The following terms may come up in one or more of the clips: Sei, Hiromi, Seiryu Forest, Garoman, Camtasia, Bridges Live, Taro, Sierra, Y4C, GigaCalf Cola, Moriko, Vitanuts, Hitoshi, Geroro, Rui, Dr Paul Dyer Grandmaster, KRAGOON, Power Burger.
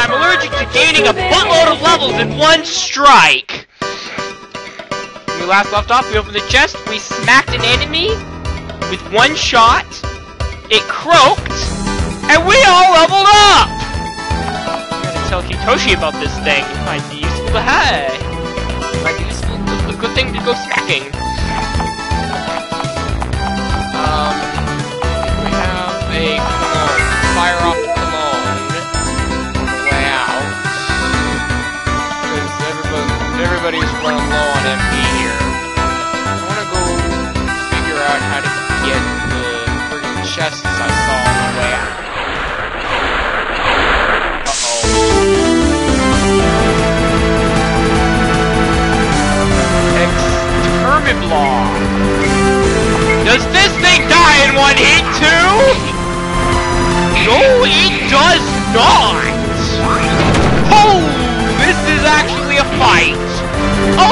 I'm allergic to gaining a buttload of levels in one strike. We last left off, we opened the chest, we smacked an enemy with one shot, it croaked, and we all leveled up! I'm gonna tell Hitoshi about this thing. It might be useful to have. It might be useful, a good thing to go smacking. We have a cologne. Fire off the cologne. Wow. Because everybody's running low on MP here. I want to go figure out how to get the freaking chests I saw on the way out. Uh-oh. Exterminlaw. Does this thing die in one hit too? No, it does not! Oh, this is actually a fight!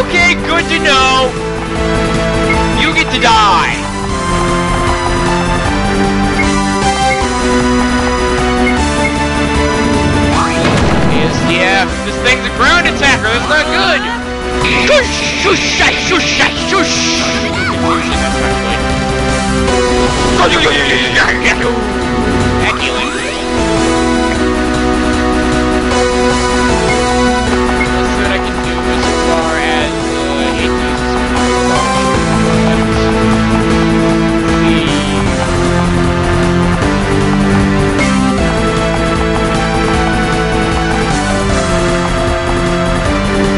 Okay, good to know! You get to die! Yeah, this thing's a ground attacker, that's not good! Shush! Excellent. That's what I can do as far as the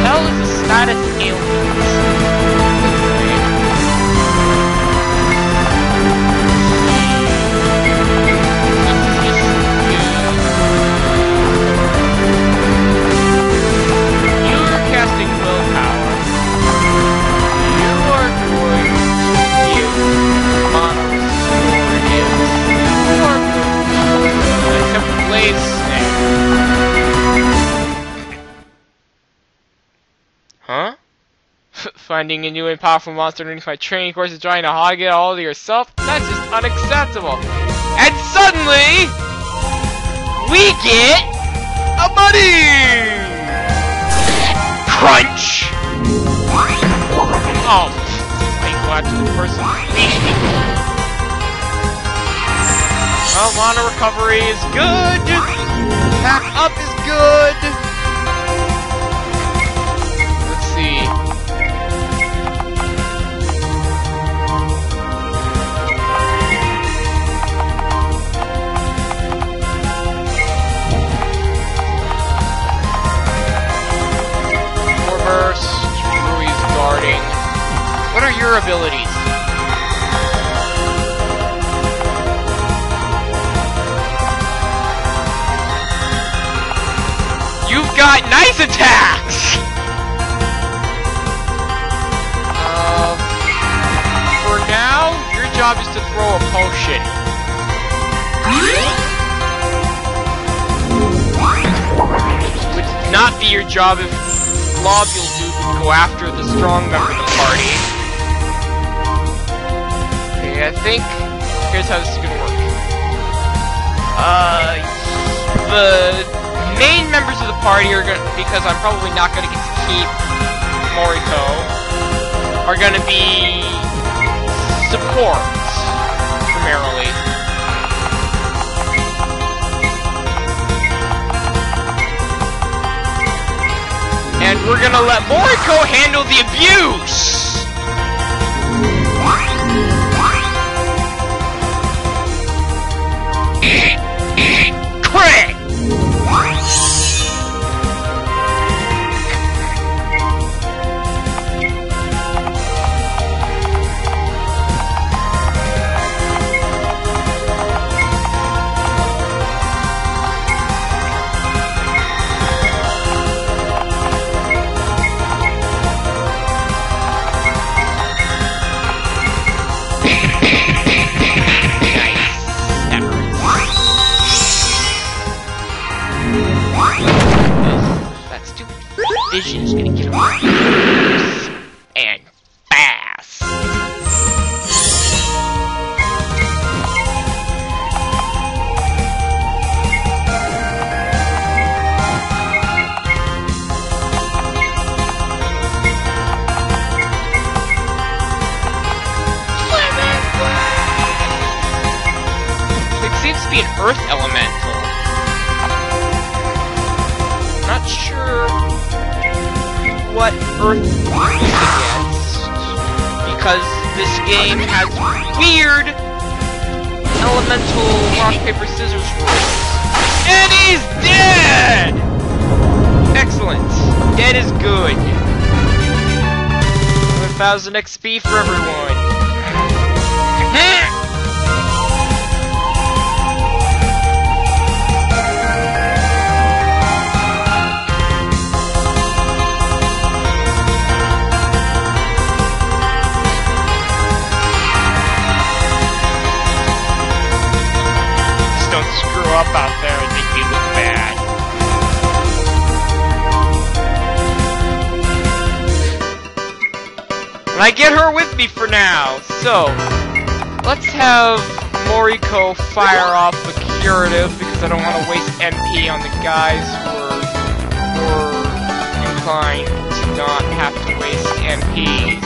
hell is the status aliens? Huh? Finding a new and powerful monster underneath my training course and trying to hog it all to yourself? That's just unacceptable. And suddenly, we get a buddy! Crunch! Oh, I go out to the person. Well, mana recovery is good! Pack up is good! Let's see. Reverse. Rui's guarding. What are your abilities? You've got nice attacks! For now, your job is to throw a potion. It would not be your job if Globule Dude would go after the strong member of the party. Okay, I think here's how this is gonna work. The main members of the party are gonna, because I'm probably not gonna get to keep Moriko, are gonna be supports primarily. And we're gonna let Moriko handle the abuse! Crit! must be an earth elemental. Not sure what earth against, because this game has weird elemental rock, paper, scissors rules. And he's dead! Excellent. Dead is good. 1,000 XP for everyone. Up out there and make me look bad. And I get her with me for now, so let's have Moriko fire off a curative because I don't want to waste MP on the guys who are more inclined to not have to waste MPs.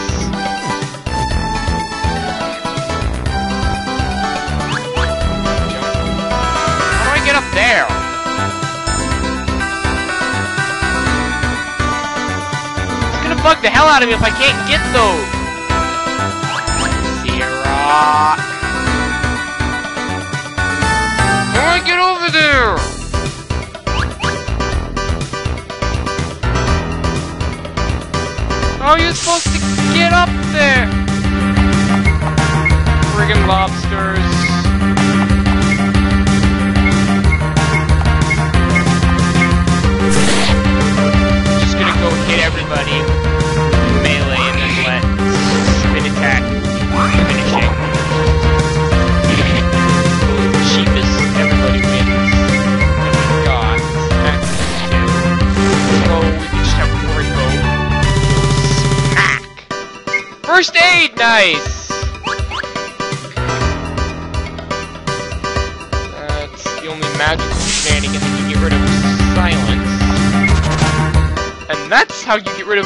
Up there. It's gonna bug the hell out of me if I can't get those. Sierra. How do I get over there? How are you supposed to get up there? Friggin' lobsters. Everybody melee and then let spin attack finishing. Cheapest, everybody wins. Oh my god, that's so we can just have Moriko smack. First aid, nice! That's the only magical shenanigans that can get rid of silence. And that's how you get rid of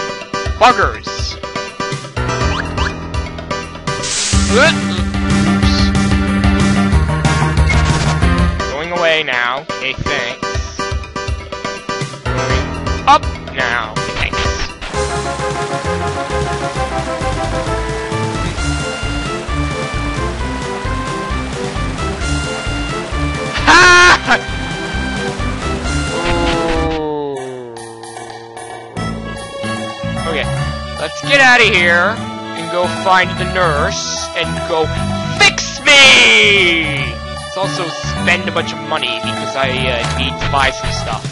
buggers. Oops. Going away now. Hey, thanks. Going up now. Thanks. Ha! Let's get out of here and go find the nurse and go fix me! Let's also spend a bunch of money because I need to buy some stuff.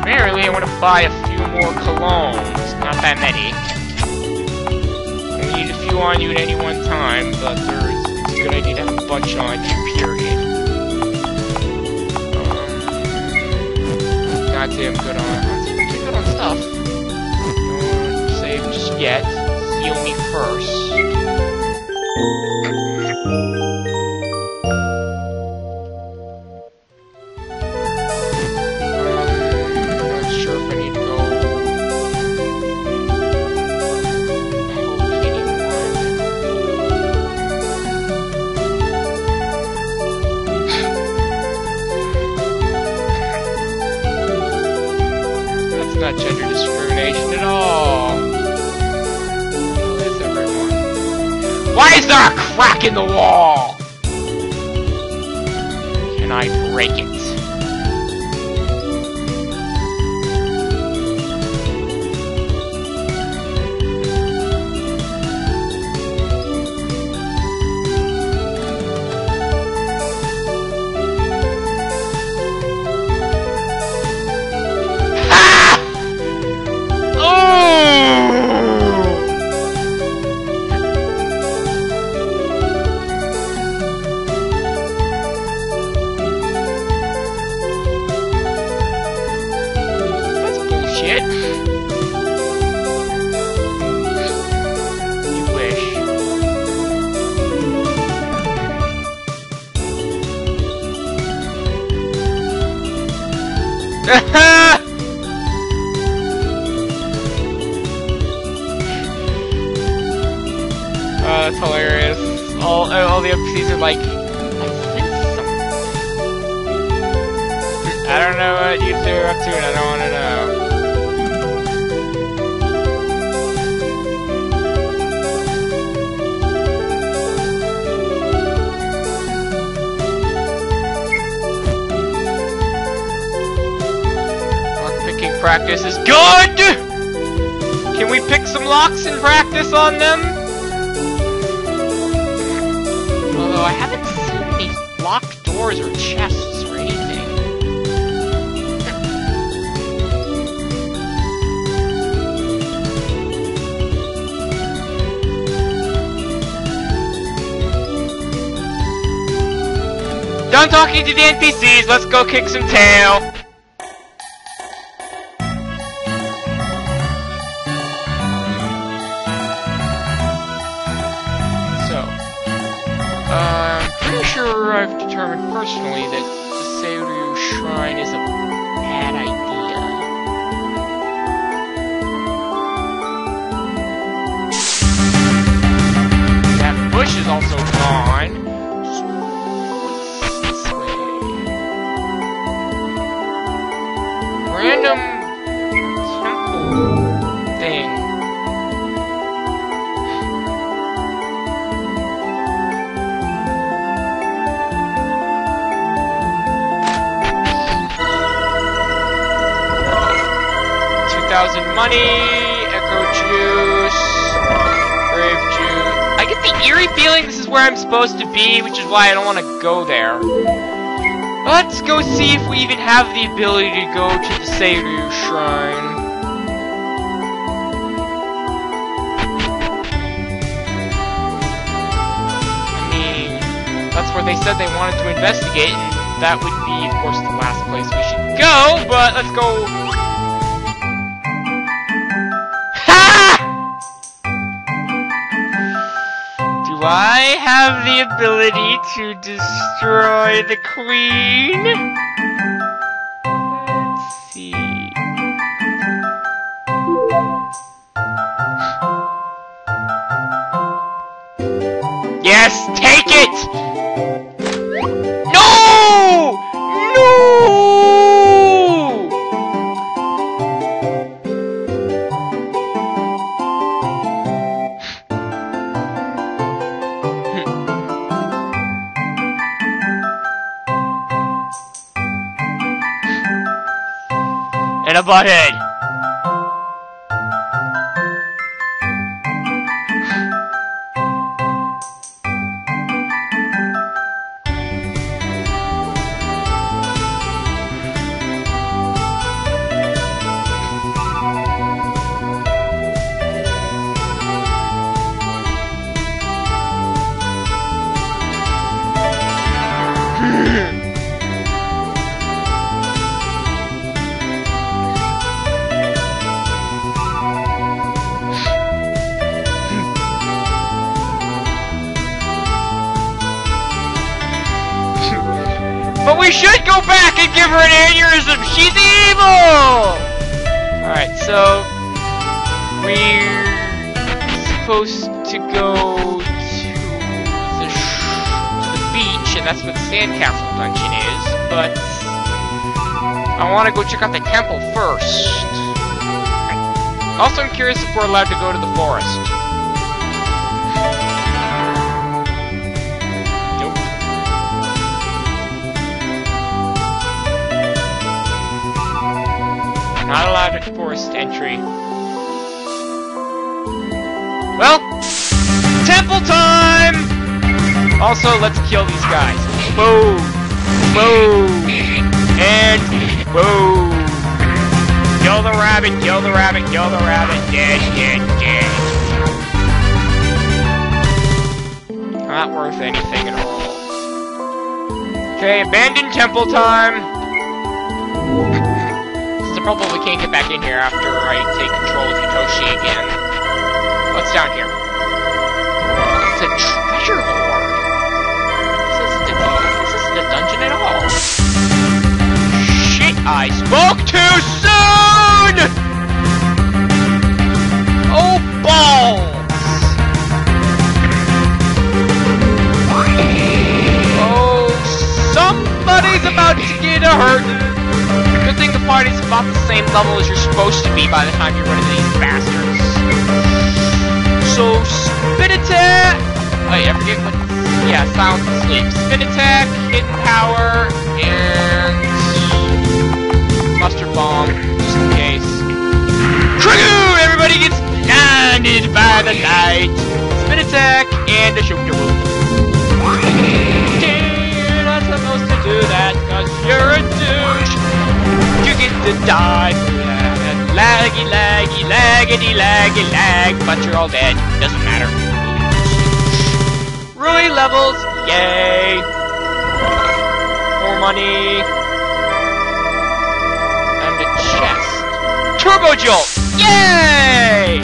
Apparently I want to buy a few more colognes, not that many. I need a few on you at any one time, but it's a good idea to have a bunch on you, period. Goddamn good on pretty good on stuff. Don't save just yet. Heal me first. I'm not sure if I need to go. Not gender discrimination at all. Where's everyone? Why is there a crack in the wall? Can I break it? all the NPCs are like, I think so. I don't know what you two are up to, and I don't want to know. Lockpicking practice is good. Can we pick some locks and practice on them? Although I haven't seen any locked doors or chests or anything. Done talking to the NPCs, let's go kick some tail! Personally, that the Seiryu Shrine is a bad idea. That bush is also gone. So this way. Random temple thing. Money, echo juice, grave juice. I get the eerie feeling this is where I'm supposed to be, which is why I don't want to go there. Let's go see if we even have the ability to go to the Seiryu Shrine. I mean, that's where they said they wanted to investigate, and that would be, of course, the last place we should go, but let's go. I have the ability to destroy the queen. Let's see. Yes, take it! No! A butthead. But we should go back and give her an aneurysm! She's evil! Alright, so we're supposed to go to the beach, and that's what the Sandcastle Dungeon is, but I want to go check out the temple first. Right. Also, I'm curious if we're allowed to go to the forest. Not allowed at forest entry. Well, temple time! Also, let's kill these guys. Boom! Boom! And boom! Kill the rabbit, kill the rabbit, kill the rabbit. Dead, dead, dead. Not worth anything at all. Okay, abandoned temple time. Probably can't get back in here after I take control of Hitoshi again. What's down here? It's a treasure hoard. This isn't a dungeon at all. Shit, I spoke too soon! Oh, balls! starting to hurt. Good thing the party's about the same level as you're supposed to be by the time you run into these bastards. So, spin attack! Wait, I forget what... Yeah, sound sleep. Spin attack, hidden power, and... mustard bomb, just in case. KRAGOON! Everybody gets blinded by the light! Spin attack, and a shoot-a supposed to do that, cause you're a douche. You get to die for that. Laggy, laggy, laggity, laggy, lag. But you're all dead. Doesn't matter. Rui levels. Yay. More money. And a chest. Turbo jolt. Yay.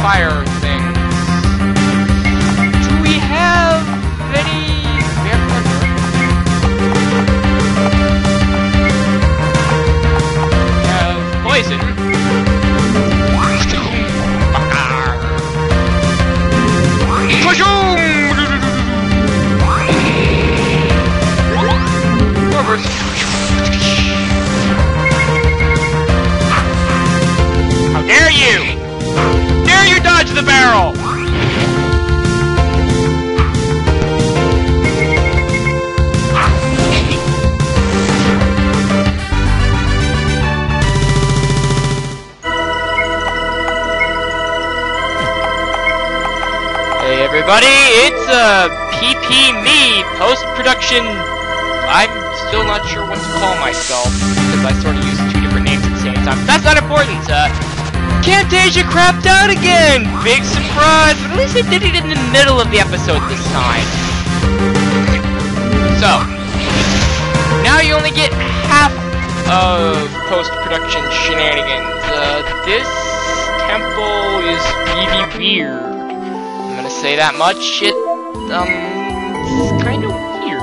Fire things. Do we have any? Poison. How dare you! Dare you dodge the barrel! Everybody, it's a PP me post-production. I'm still not sure what to call myself because I sort of use two different names at the same time. That's not important. Camtasia crapped out again. Big surprise. But at least I did it in the middle of the episode this time. So now you only get half of post-production shenanigans. This temple is really weird. Say that much, it's kind of weird.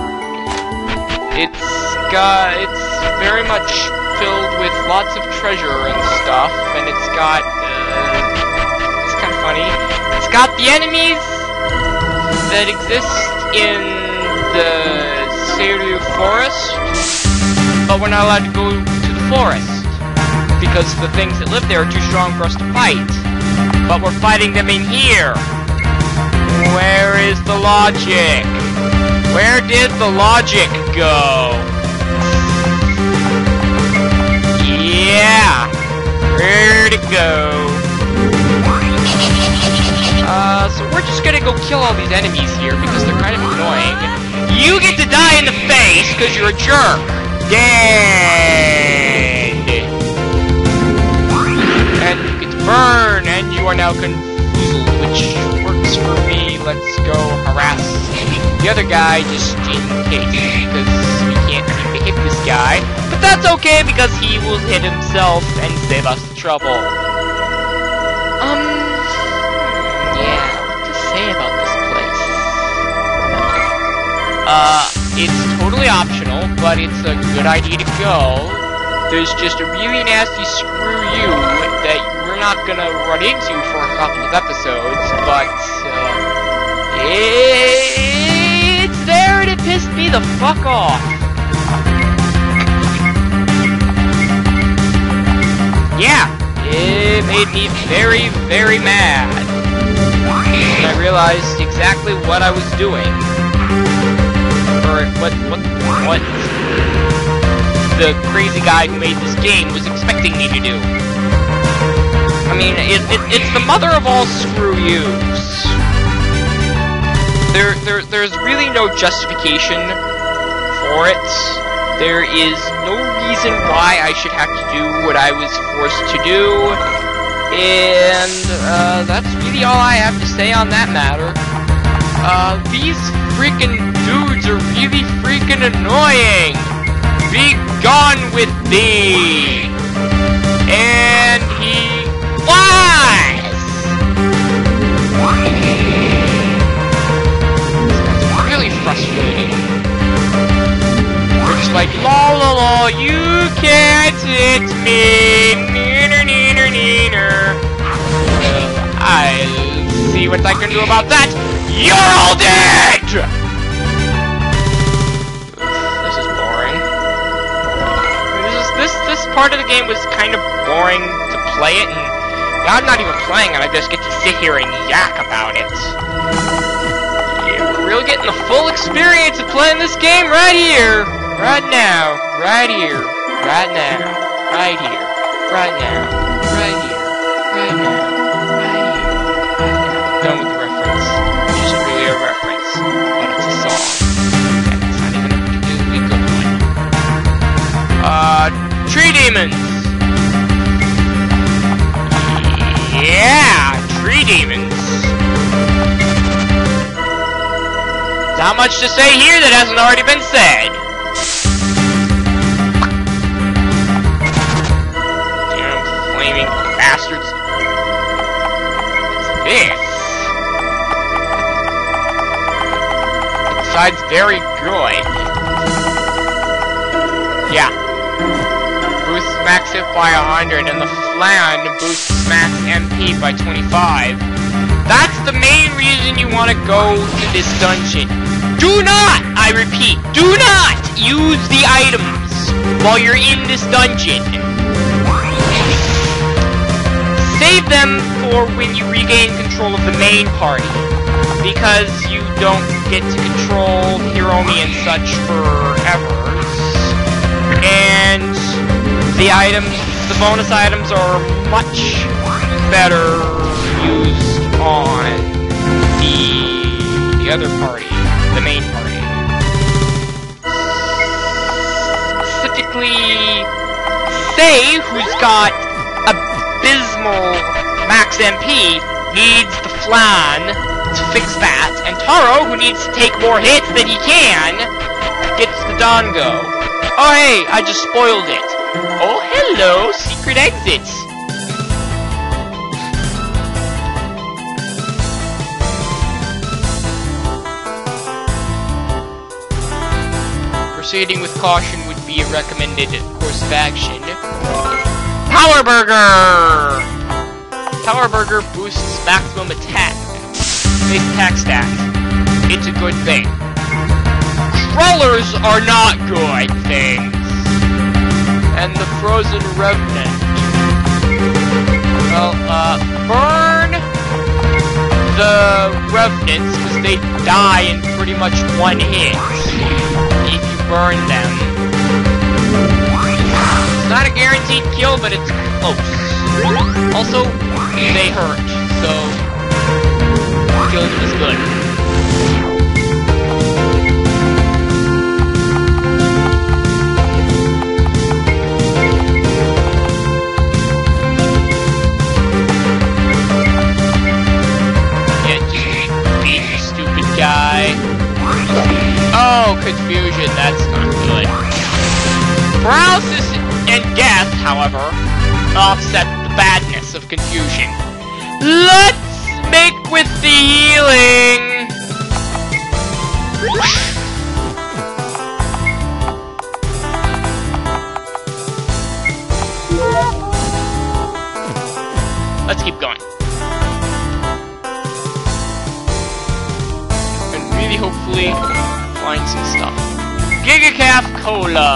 It's very much filled with lots of treasure and stuff, and it's got, it's kind of funny. It's got the enemies that exist in the Seiryu Forest, but we're not allowed to go to the forest, because the things that live there are too strong for us to fight. But we're fighting them in here. Where is the logic? Where did the logic go? Yeah! Where'd it go? So we're just gonna go kill all these enemies here because they're kind of annoying. You get to die in the face because you're a jerk! Dead! And you get to burn, and you are now confused, which... for me, let's go harass the other guy just in case, because we can't seem to hit this guy. But that's okay, because he will hit himself and save us the trouble. Yeah, what to say about this place? It's totally optional, but it's a good idea to go. There's just a really nasty screw you that we're not gonna run into for a couple of episodes, but... it's there, and it pissed me the fuck off. Yeah, it made me very, very mad. And I realized exactly what I was doing. Or what the crazy guy who made this game was expecting me to do. I mean, it's the mother of all screw yous. There's really no justification for it. There is no reason why I should have to do what I was forced to do. And, that's really all I have to say on that matter. These freaking dudes are really freaking annoying. Be gone with thee. And he... flies! Frustrating. We're just like, la la la, you can't hit me, neener neener neener. I'll see what I can do about that. You're all dead! This part of the game was kind of boring to play it, and I'm not even playing it, I just get to sit here and yak about it. You're really getting the full experience of playing this game right here, right now, right here, right now, right here, right now, right here, right now, right here, right now. I'm done with the reference. It's just really a reference, but it's a song. That's not even a good one. Tree demons! Yeah! Tree demons! There's not much to say here that hasn't already been said. Damn flaming bastards. What's this? Besides very good. Yeah. Boosts max hit by 100 and the flan boosts max MP by 25. That's the main reason you want to go to this dungeon. Do not, I repeat, do not use the items while you're in this dungeon. Save them for when you regain control of the main party, because you don't get to control Hiromi and such forever. And the items, the bonus items, are much better used on the other party, the main party. Specifically, Sei, who's got abysmal max MP, needs the flan to fix that, and Taro, who needs to take more hits than he can, gets the Dango. Oh hey, I just spoiled it. Oh, hello, secret exits. Proceeding with caution would be a recommended course of action. Power Burger! Power Burger boosts maximum attack. Base attack stack. It's a good thing. Crawlers are not good things. And the Frozen Remnant. Well, burn the Revenants, because they die in pretty much one hit if you burn them. It's not a guaranteed kill, but it's close. Also, they hurt, so killing is good. Oh, confusion, that's not good. Paralysis and death, however, offset the badness of confusion. Let's make with the healing! Let's keep going. And really, hopefully, find some stuff. GigaCalf Cola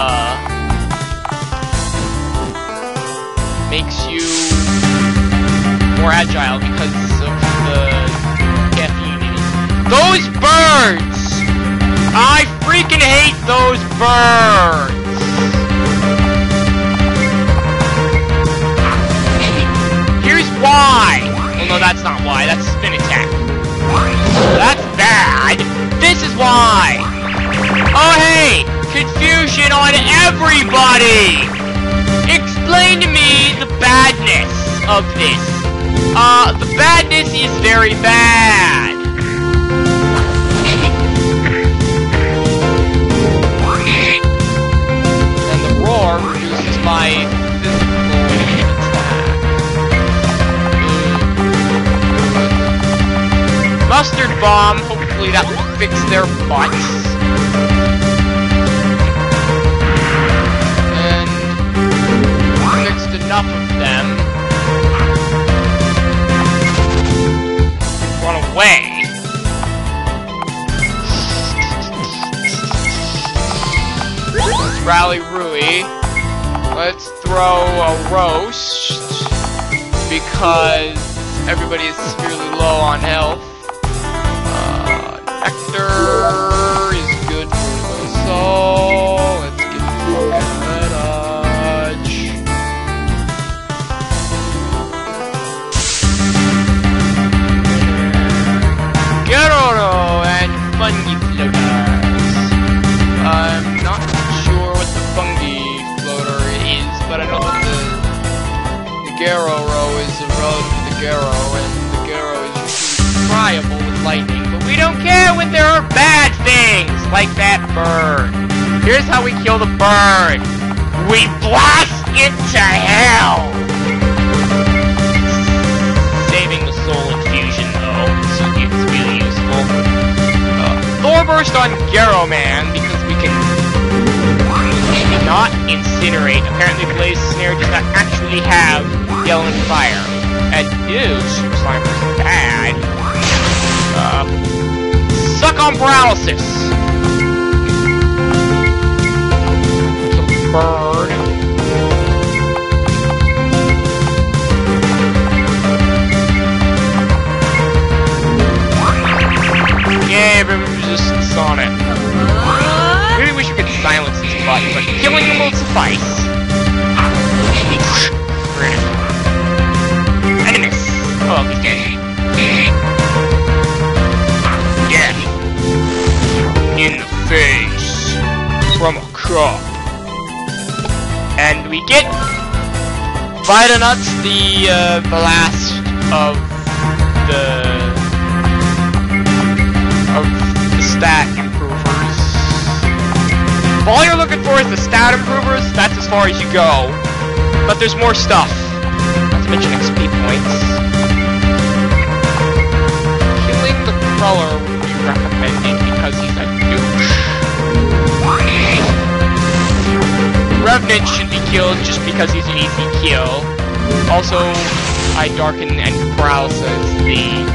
makes you more agile because of the caffeine. Those birds! I freaking hate those birds! Here's why! Well, no, that's not why. That's spin attack. That's bad. This is why! Oh hey! Confusion on everybody! Explain to me the badness of this. The badness is very bad. And the roar reduces my physical attack. Mustard bomb, hopefully that will fix their butts. Enough of them. Run away. Let's rally Rui. Let's throw a roast because everybody is severely low on health. Nectar is good for the soul. Let's get the fudge. Geroro and fungi floaters. I'm not sure what the fungi floater is, but I know that the Geroro is a relative to the Gero, and the Gero is friable with lightning. We don't care when there are bad things like that bird. Here's how we kill the bird. We blast it to hell! Saving the soul infusion, though, so it's really useful. Thorburst on Garoman, because we can not incinerate. Apparently Blaze Snare does not actually have Yelling Fire. And ew, Super Slimer is bad. Suck on paralysis. Bird. Yeah, everyone resistance on it. Really wish we could silence this button, but killing them will suffice. Critical. Animus. Oh, he's dead. In the face from a crop, and we get Vitanuts, the last of the stat improvers. If all you're looking for is the stat improvers, that's as far as you go. But there's more stuff. Not to mention XP points. Killing the crawler would be recommended because he's a Revenant should be killed just because he's an easy kill. Also, I darken and paralysis the...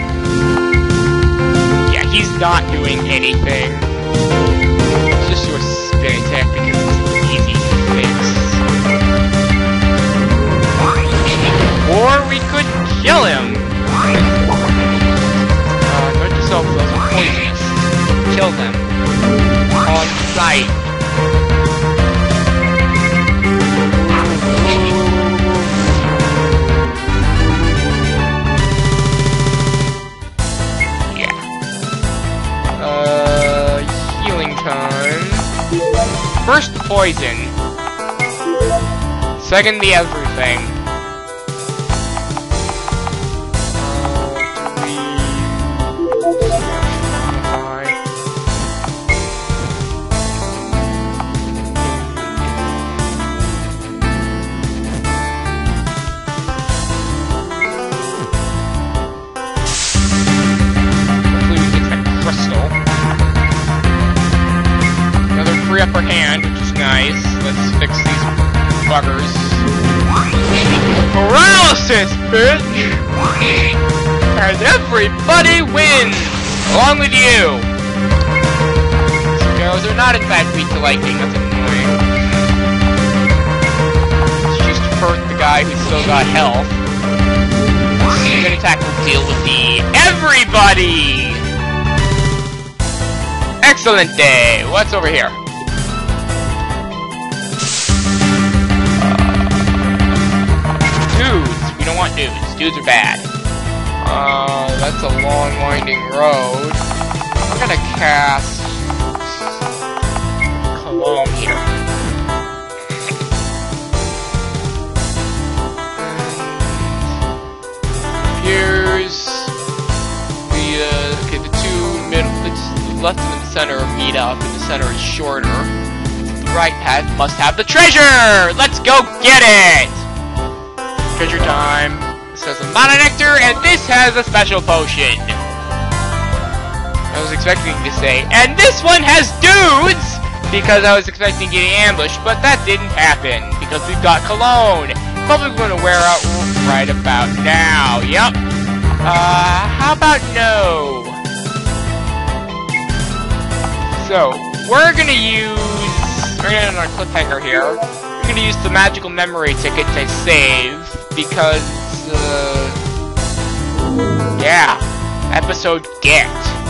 Yeah, he's not doing anything. Let's just do a spin attack because it's an easy fix. Or we could kill him! Note to self, those are poisonous. Kill them. On sight. First, poison. Second, the everything. Hopefully we get that crystal. Upper hand, which is nice. Let's fix these buggers. Paralysis, bitch! And everybody wins! Along with you! Sparrows are not in fact weak to lightning, that's annoying. Let's just hurt the guy who's still got health. Second attack will deal with the everybody! Excellent day! What's over here? We don't want dudes. Dudes are bad. That's a long, winding road. I'm gonna cast Cologne here. Here's the okay, the two middle, the left and the center meet up, and the center is shorter. The right path must have the treasure. Let's go get it. Treasure time. This has a mana nectar, and this has a special potion. I was expecting to say, and this one has dudes, because I was expecting getting ambushed, but that didn't happen because we've got Cologne. Probably going to wear out right about now. Yep. How about no? So we're gonna use. We're gonna end on a cliffhanger here. gonna use the magical memory ticket to save, because, yeah, episode get.